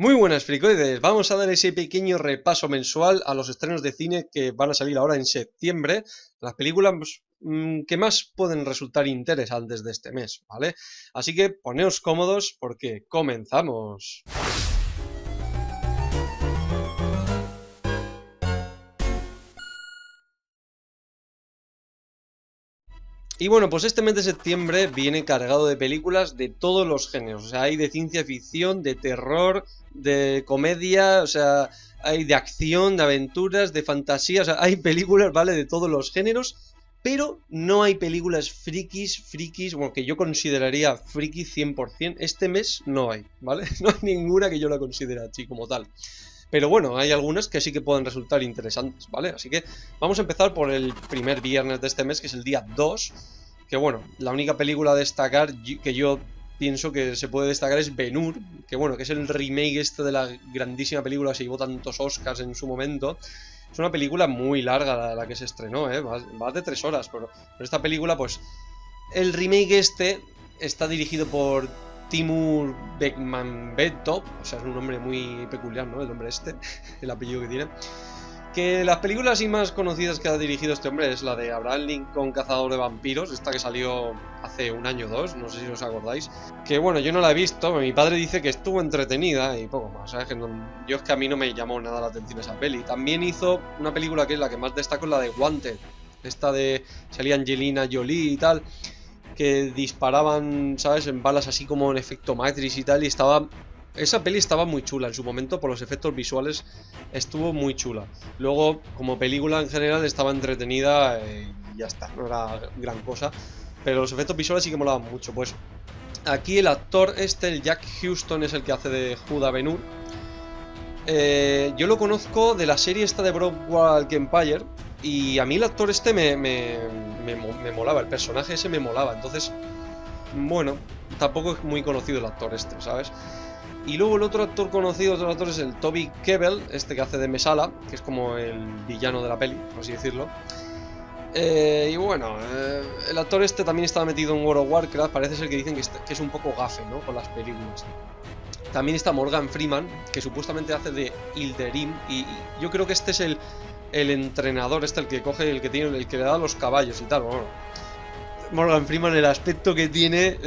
Muy buenas, fricoides. Vamos a dar ese pequeño repaso mensual a los estrenos de cine que van a salir ahora en septiembre, las películas que más pueden resultar interesantes de este mes, ¿vale? Así que poneos cómodos porque comenzamos. Y bueno, pues este mes de septiembre viene cargado de películas de todos los géneros. O sea, hay de ciencia ficción, de terror, de comedia, o sea, hay de acción, de aventuras, de fantasía. O sea, hay películas, ¿vale?, de todos los géneros, pero no hay películas frikis, bueno, que yo consideraría friki 100%. Este mes no hay, ¿vale? No hay ninguna que yo la considere así como tal. Pero bueno, hay algunas que sí que pueden resultar interesantes, ¿vale? Así que vamos a empezar por el primer viernes de este mes, que es el día 2. Que bueno, la única película a destacar que yo pienso que se puede destacar es Ben-Hur. Que bueno, que es el remake este de la grandísima película que se llevó tantos Oscars en su momento. Es una película muy larga la que se estrenó, ¿eh? Más de 3 horas, pero esta película, pues... El remake este está dirigido por... Timur Bekmambetov, o sea, es un nombre muy peculiar, ¿no? El nombre este, el apellido que tiene. Que las películas así más conocidas que ha dirigido este hombre es la de Abraham Lincoln cazador de vampiros, esta que salió hace un año o dos, no sé si os acordáis. Que bueno, yo no la he visto, mi padre dice que estuvo entretenida y poco más, ¿sabes? Que no, yo es que a mí no me llamó nada la atención esa peli. También hizo una película que es la que más destaco, la de Wanted, esta de salía Angelina Jolie y tal, que disparaban, ¿sabes?, en balas así como en efecto Matrix y tal, y estaba... Esa peli estaba muy chula en su momento, por los efectos visuales estuvo muy chula. Luego, como película en general, estaba entretenida y ya está, no era gran cosa, pero los efectos visuales sí que molaban mucho. Pues aquí el actor este, el Jack Huston, es el que hace de Judah Ben-Hur. Yo lo conozco de la serie esta de Broadway Empire, y a mí el actor este me molaba, el personaje ese me molaba. Entonces, bueno, tampoco es muy conocido el actor este, ¿sabes? Y luego el otro actor conocido, otro actor, es el Toby Kebbell, este que hace de Mesala, que es como el villano de la peli, por así decirlo. Y bueno, el actor este también estaba metido en World of Warcraft, parece ser que dicen que es un poco gafe, ¿no?, con las películas. También está Morgan Freeman, que supuestamente hace de Hilderim, y yo creo que este es el entrenador, este, el que coge, el que le da los caballos y tal. Bueno, Morgan Freeman, el aspecto que tiene,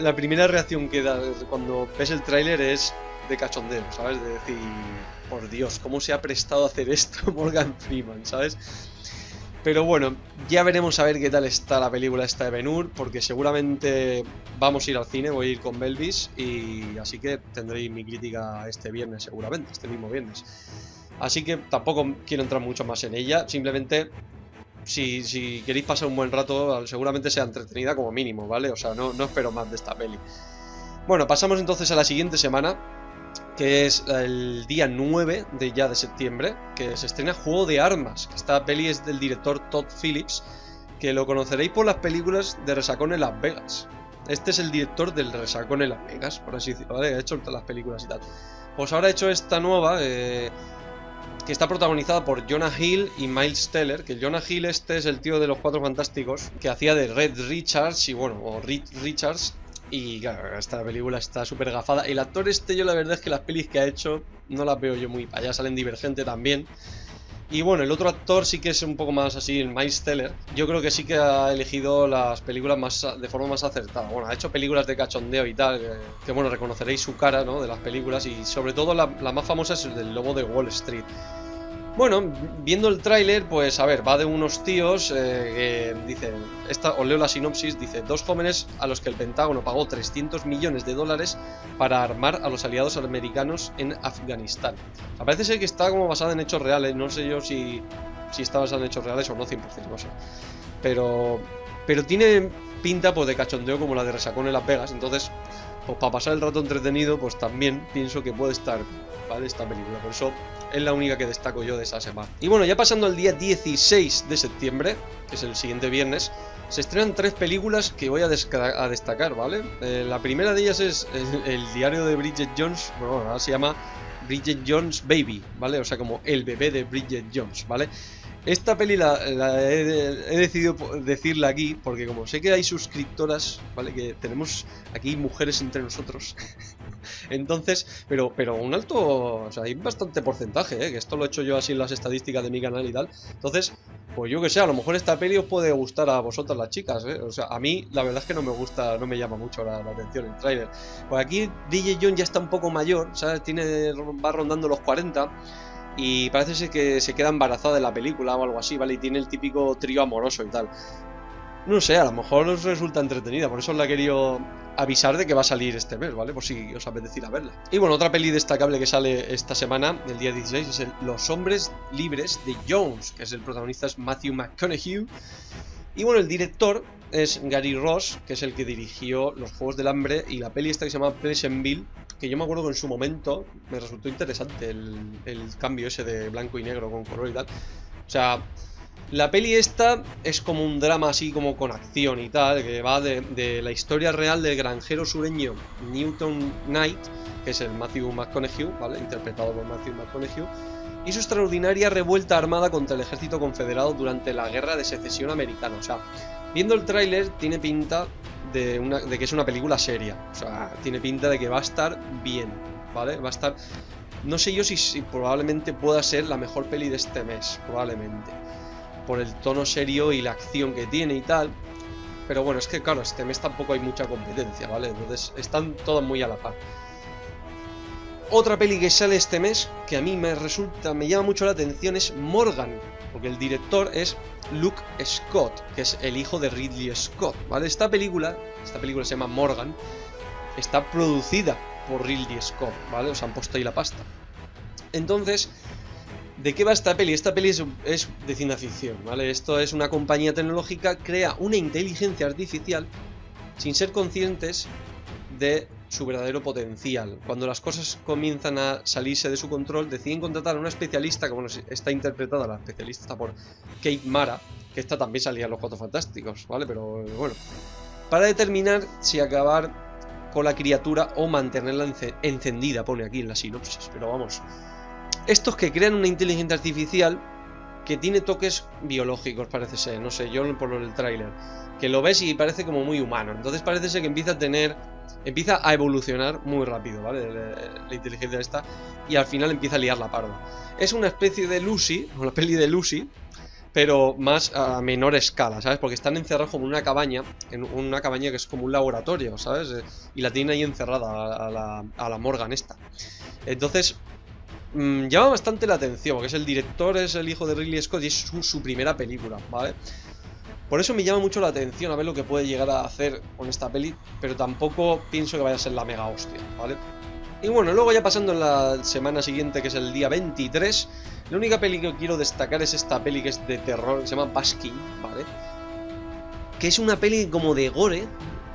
la primera reacción que da cuando ves el tráiler es de cachondeo, ¿sabes? De decir, por Dios, ¿cómo se ha prestado a hacer esto Morgan Freeman, ¿sabes? Pero bueno, ya veremos a ver qué tal está la película esta de Ben-Hur, porque seguramente vamos a ir al cine, voy a ir con Belvis, y así que tendréis mi crítica este viernes seguramente, este mismo viernes. Así que tampoco quiero entrar mucho más en ella, simplemente si queréis pasar un buen rato, seguramente sea entretenida como mínimo, ¿vale? O sea, no espero más de esta peli. Bueno, pasamos entonces a la siguiente semana, que es el día 9 de septiembre, que se estrena Juego de Armas. Esta peli es del director Todd Phillips, que lo conoceréis por las películas de Resacón en Las Vegas. Este es el director del Resacón en Las Vegas, por así decirlo, ¿vale? Ha hecho todas las películas y tal. Pues ahora ha hecho esta nueva, que está protagonizada por Jonah Hill y Miles Teller, que Jonah Hill este es el tío de los Cuatro Fantásticos, que hacía de Reed Richards, y bueno, o Reed Richards. Y claro, esta película está súper gafada. El actor este, yo la verdad es que las pelis que ha hecho no las veo yo muy para allá, salen Divergente también. Y bueno, el otro actor sí que es un poco más así, el Miles Teller. Yo creo que sí que ha elegido las películas de forma más acertada. Bueno, ha hecho películas de cachondeo y tal, que bueno, reconoceréis su cara, ¿no?, de las películas. Y sobre todo la más famosa es el del Lobo de Wall Street. Bueno, viendo el tráiler, pues a ver, va de unos tíos que dicen, os leo la sinopsis, dice: dos jóvenes a los que el Pentágono pagó $300 millones para armar a los aliados americanos en Afganistán. O sea, parece ser que está como basada en hechos reales, no sé yo si está basada en hechos reales o no, 100%, no sé. Pero tiene pinta, pues, de cachondeo como la de Resacón en Las Vegas, entonces, pues para pasar el rato entretenido, pues también pienso que puede estar, ¿vale?, esta película. Por eso es la única que destaco yo de esa semana. Y bueno, ya pasando al día 16 de septiembre, que es el siguiente viernes, se estrenan 3 películas que voy a destacar, ¿vale? La primera de ellas es el diario de Bridget Jones, bueno, ahora se llama Bridget Jones' Baby, ¿vale? O sea, como el bebé de Bridget Jones, ¿vale? Esta peli la he decidido decirla aquí porque como sé que hay suscriptoras, ¿vale?, que tenemos aquí mujeres entre nosotros Entonces, pero un alto, o sea, hay bastante porcentaje, que esto lo he hecho yo así en las estadísticas de mi canal y tal. Entonces, pues yo que sé, a lo mejor esta peli os puede gustar a vosotras las chicas, O sea, a mí la verdad es que no me gusta, no me llama mucho la atención el tráiler. Por aquí Dilly John ya está un poco mayor, ¿sabes? Va rondando los 40. Y parece ser que se queda embarazada de la película o algo así, ¿vale? Y tiene el típico trío amoroso y tal. No sé, a lo mejor os resulta entretenida, por eso os la he querido avisar de que va a salir este mes, ¿vale? Por si os apetece ir a verla. Y bueno, otra peli destacable que sale esta semana, el día 16, es Los Hombres Libres de Jones, que es el protagonista, es Matthew McConaughey. Y bueno, el director es Gary Ross, que es el que dirigió Los Juegos del Hambre y la peli esta que se llama Pleasantville, que yo me acuerdo que en su momento me resultó interesante el cambio ese de blanco y negro con color y tal. O sea, la peli esta es como un drama así como con acción y tal, que va de la historia real del granjero sureño Newton Knight, que es el Matthew McConaughey, ¿vale? Interpretado por Matthew McConaughey, y su extraordinaria revuelta armada contra el ejército confederado durante la Guerra de Secesión Americana. O sea, viendo el tráiler tiene pinta de que es una película seria. O sea, tiene pinta de que va a estar bien, ¿vale? Va a estar... No sé yo si probablemente pueda ser la mejor peli de este mes, probablemente. Por el tono serio y la acción que tiene y tal. Pero bueno, es que claro, este mes tampoco hay mucha competencia, ¿vale? Entonces están todas muy a la par. Otra peli que sale este mes, que a mí me llama mucho la atención, es Morgan. Porque el director es Luke Scott, que es el hijo de Ridley Scott, ¿vale? Esta película se llama Morgan, está producida por Ridley Scott, ¿vale? Os han puesto ahí la pasta. Entonces, ¿de qué va esta peli? Esta peli es de ciencia ficción, ¿vale? Esto es una compañía tecnológica, crea una inteligencia artificial sin ser conscientes de su verdadero potencial. Cuando las cosas comienzan a salirse de su control, deciden contratar a una especialista, como está interpretada la especialista está por Kate Mara, que esta también salía en Los Cuatro Fantásticos, ¿vale? Pero bueno, para determinar si acabar con la criatura o mantenerla encendida, pone aquí en la sinopsis. Pero vamos, estos que crean una inteligencia artificial que tiene toques biológicos, parece ser, no sé, yo por el tráiler, que lo ves y parece como muy humano. Entonces parece ser que empieza a evolucionar muy rápido, ¿vale? La inteligencia esta, y al final empieza a liar la parda. Es una especie de Lucy, o la peli de Lucy, pero más a menor escala, ¿sabes? Porque están encerrados como en una cabaña, que es como un laboratorio, ¿sabes? Y la tienen ahí encerrada a la Morgan esta. Entonces, llama bastante la atención, porque es el director, es el hijo de Ridley Scott y es su primera película, ¿vale? Por eso me llama mucho la atención a ver lo que puede llegar a hacer con esta peli, pero tampoco pienso que vaya a ser la mega hostia, ¿vale? Y bueno, luego ya pasando en la semana siguiente, que es el día 23, la única peli que quiero destacar es esta peli que es de terror, que se llama Baskin, ¿vale? Que es una peli como de gore,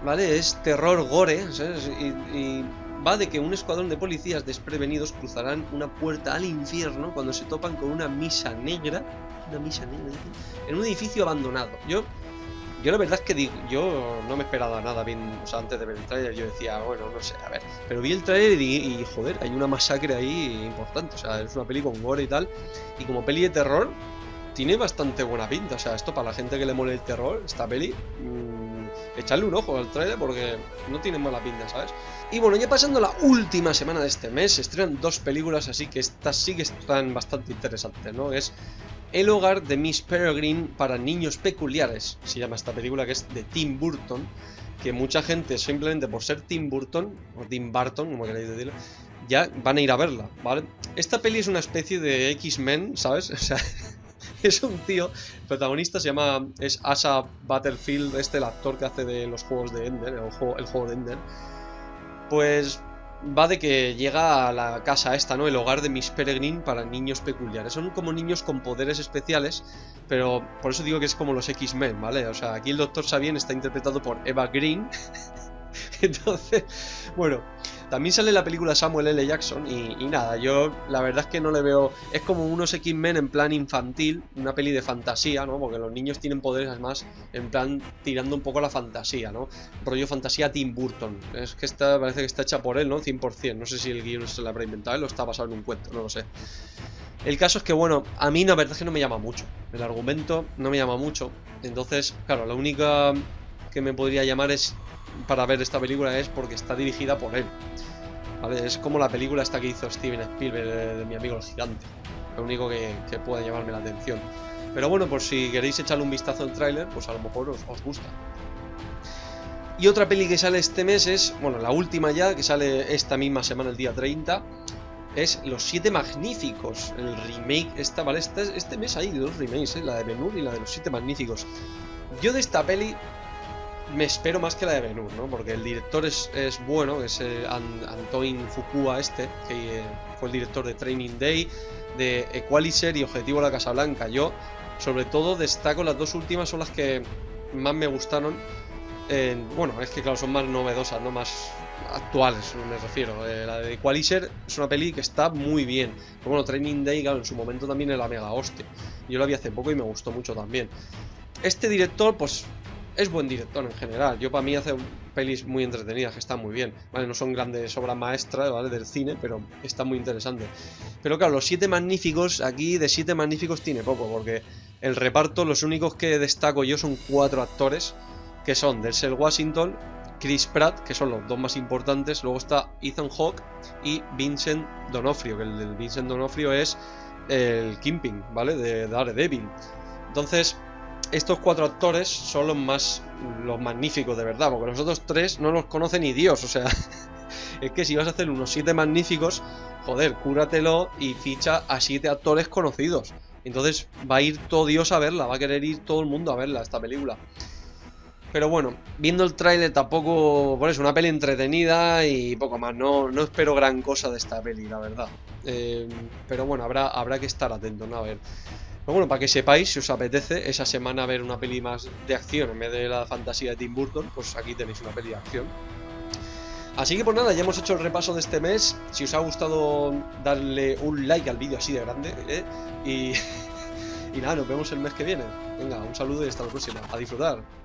¿vale? Es terror gore, ¿sabes? Y va de que un escuadrón de policías desprevenidos cruzarán una puerta al infierno cuando se topan con una misa negra. En un edificio abandonado. Yo la verdad es que digo, yo no me esperaba nada bien, o sea, antes de ver el tráiler yo decía, bueno, no sé, a ver, pero vi el tráiler y joder, hay una masacre ahí importante, o sea, es una peli con gore y tal, y como peli de terror tiene bastante buena pinta, o sea, esto para la gente que le mole el terror, esta peli, echarle un ojo al tráiler porque no tiene mala pinta, ¿sabes? Y bueno, ya pasando la última semana de este mes, se estrenan dos películas, así que estas sí que están bastante interesantes, ¿no? Es El hogar de Miss Peregrine para niños peculiares, se llama esta película, que es de Tim Burton, que mucha gente simplemente por ser Tim Burton, o Tim Burton, como queréis decirlo, ya van a ir a verla, ¿vale? Esta peli es una especie de X-Men, ¿sabes? O sea, es un tío, el protagonista es Asa Butterfield, el actor que hace de los juegos de Ender, el juego de Ender, pues... Va de que llega a la casa esta, ¿no? El hogar de Miss Peregrine para niños peculiares. Son como niños con poderes especiales, pero por eso digo que es como los X-Men, ¿vale? O sea, aquí el Dr. Sabien está interpretado por Eva Green. Entonces, bueno, también sale la película Samuel L. Jackson y nada, yo la verdad es que no le veo... Es como unos X-Men en plan infantil, una peli de fantasía, ¿no? Porque los niños tienen poderes además en plan tirando un poco a la fantasía, ¿no? Rollo fantasía Tim Burton. Es que esta parece que está hecha por él, ¿no? 100%. No sé si el guion se la habrá inventado él o está basado en un cuento, no lo sé. El caso es que, bueno, a mí la verdad es que no me llama mucho. El argumento no me llama mucho. Entonces, claro, la única que me podría llamar es... para ver esta película es porque está dirigida por él. A ver, es como la película esta que hizo Steven Spielberg de Mi amigo el gigante. Lo único que puede llamarme la atención. Pero bueno, por si queréis echarle un vistazo al tráiler, pues a lo mejor os gusta. Y otra peli que sale este mes es, bueno, la última ya, que sale esta misma semana, el día 30, es Los Siete Magníficos, el remake. Esta, ¿vale? Este mes hay dos remakes, la de Ben-Hur y la de Los Siete Magníficos. Yo de esta peli me espero más que la de Ben-Hur, ¿no? Porque el director es bueno, es Antoine Fuqua que fue el director de Training Day, de Equalizer y Objetivo la Casa Blanca. Yo, sobre todo, destaco las dos últimas, son las que más me gustaron. Bueno, es que claro, son más novedosas, no más actuales, me refiero. La de Equalizer es una peli que está muy bien. Pero bueno, Training Day, claro, en su momento también era mega hostia. Yo la vi hace poco y me gustó mucho también. Este director, pues, es buen director en general. Yo, para mí, hace pelis muy entretenidas que están muy bien. Vale, no son grandes obras maestras, ¿vale?, del cine, pero está muy interesante. Pero claro, Los Siete Magníficos, aquí de Siete Magníficos tiene poco, porque el reparto, los únicos que destaco yo son cuatro actores, que son Denzel Washington, Chris Pratt, que son los dos más importantes, luego está Ethan Hawke y Vincent D'Onofrio, que el del Vincent D'Onofrio es el Kingpin, ¿vale?, de Daredevil. Entonces, estos cuatro actores son los magníficos de verdad, porque los otros tres no los conoce ni Dios. O sea, es que si vas a hacer unos siete magníficos, joder, cúratelo y ficha a siete actores conocidos. Entonces va a ir todo Dios a verla, va a querer ir todo el mundo a verla, esta película. Pero bueno, viendo el tráiler tampoco... Bueno, es una peli entretenida y poco más. No espero gran cosa de esta peli, la verdad. Pero bueno, habrá que estar atentos, ¿no? A ver... Pero bueno, para que sepáis, si os apetece esa semana ver una peli más de acción en vez de la fantasía de Tim Burton, pues aquí tenéis una peli de acción. Así que pues nada, ya hemos hecho el repaso de este mes. Si os ha gustado, darle un like al vídeo así de grande, ¿eh? Y nada, nos vemos el mes que viene. Venga, un saludo y hasta la próxima. A disfrutar.